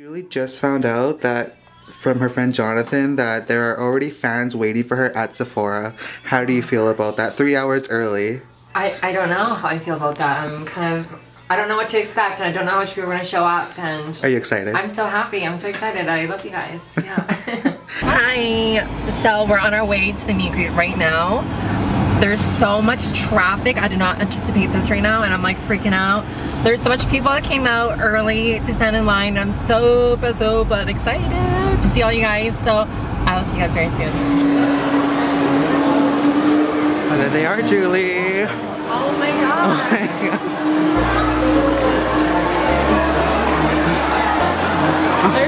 Julie just found out that from her friend Jonathan that there are already fans waiting for her at Sephora. How do you feel about that? 3 hours early. I don't know how I feel about that. I'm kind of, I don't know what to expect, and I don't know how much people are going to show up. And are you excited? I'm so happy. I'm so excited. I love you guys. Yeah. Hi. So we're on our way to the meet and greet right now. There's so much traffic. I did not anticipate this right now, and I'm like freaking out. There's so much people that came out early to stand in line. I'm super, super excited to see all you guys. So I will see you guys very soon. Oh, there they are, Julie. Oh my God. Oh my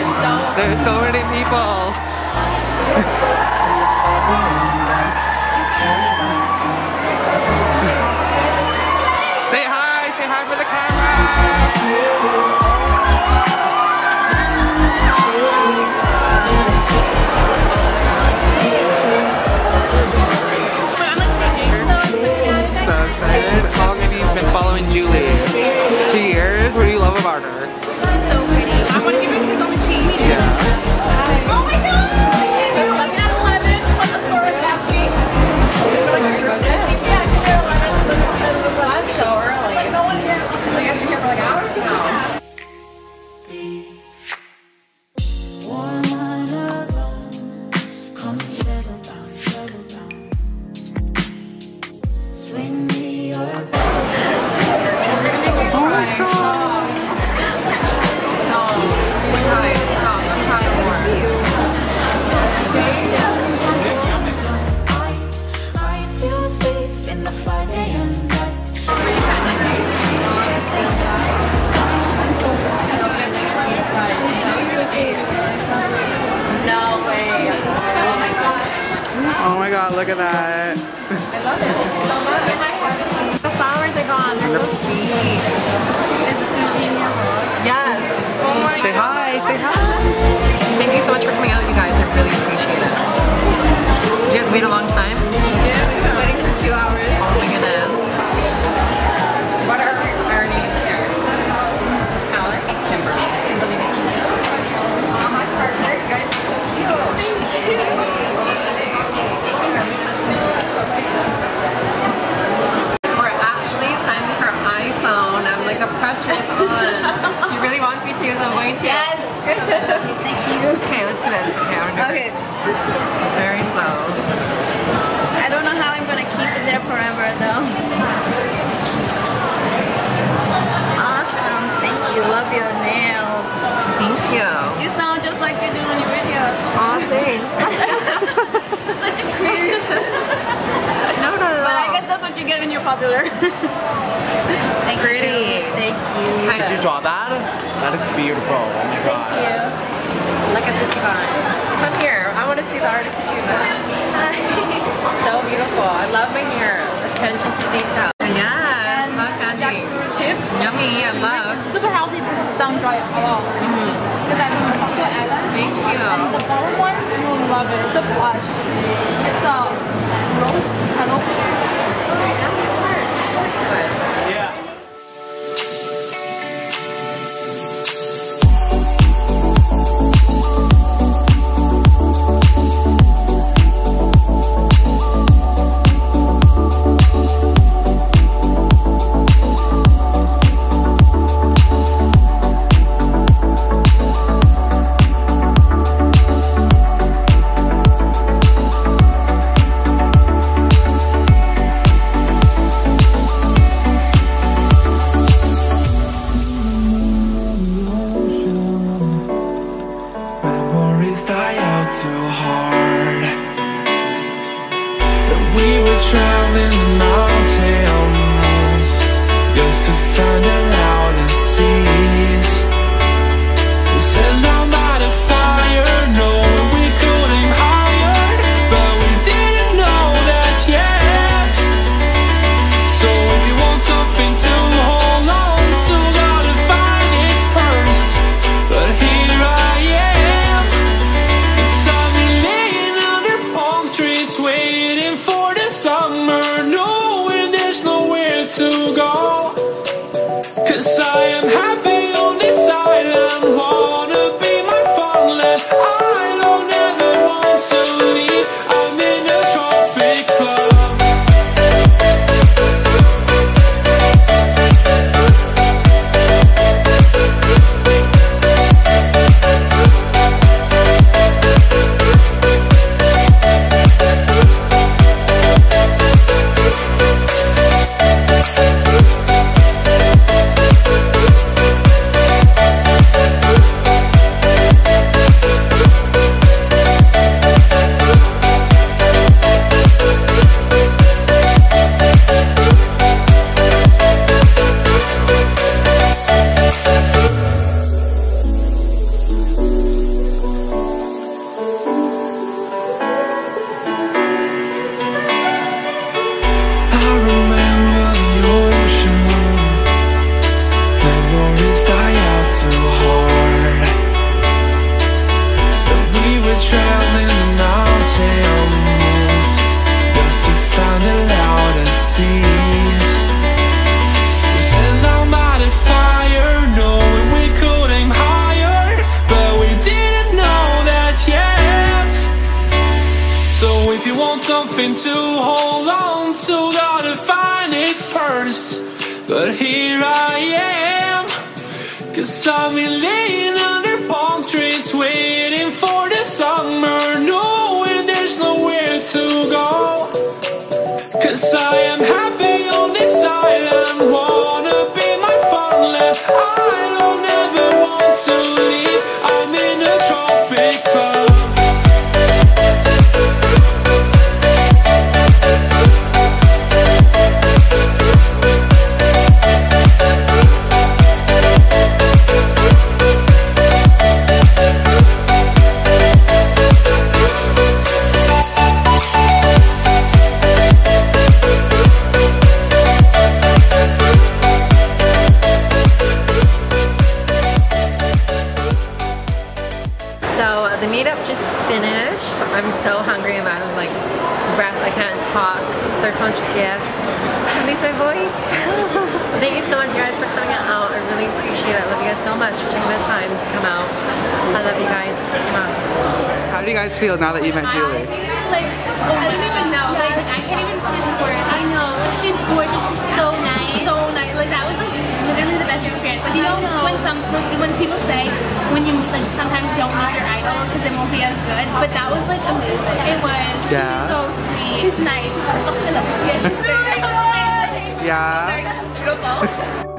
God. There's so many people. Say hi for the camera! So excited. How long have you been following Julie? 2 years? What do you love about her? Look at that. I love it so much. The flowers are gone. They're so sweet. Is this a genius look? Yes. Oh my God. Hi. Say hi. Thank you so much for coming out, you guys. I really appreciate it. You guys wait a long time? Yeah, we've been waiting for 2 hours. Oh my goodness. What are our names here? Alex, Kimber. Oh, my partner. You guys are so cute. Thank you. She really wants me to, so I'm going to. Yes! Thank you. Okay, let's do this. Okay, I'm gonna do this. Very slow. I don't know how I'm gonna keep it there forever, though. Awesome. Thank you. Love your nails. Thank you. You sound just like you do on your videos. Aw, thanks. Such a creep. No. But I guess that's what you get when you're popular. Thank you. How did you draw that? That is beautiful. Oh my God. Thank you. Look at this one. Come here. I want to see the artist who drew that. So beautiful. I love my hair. Attention to detail. Yes. And love candy. Chips. Yummy. I love. It's super healthy because it's sun dry at all. Thank you. And the bottom one, you will love it. It's a blush. It's a rose petal. Waiting for the summer. something to hold on to, gotta find it first. But here I am, 'cause I've been laying under palm trees, waiting for the summer, knowing there's nowhere to go. 'Cause I am happy on this island, wanna be my farmland. I don't ever want to leave, I'm in a tropic club. The meetup just finished. I'm so hungry. I'm out of like breath. I can't talk. There's so much gas. At least my voice. Thank you so much, guys, for coming out. I really appreciate it. I love you guys so much for taking the time to come out. I love you guys. How do you guys feel now that you met Julie? I don't even know. Like, I can't even put into words. I know. Like, she's gorgeous. She's so nice. So nice. Like, that was like literally the best experience. Like, you know, when people say when you like sometimes don't meet your idol because it won't be as good, but that was like amazing. It was. Yeah. She's so sweet. She's nice. She's, oh, I love her. Yeah, she's very nice. Yeah. Very beautiful.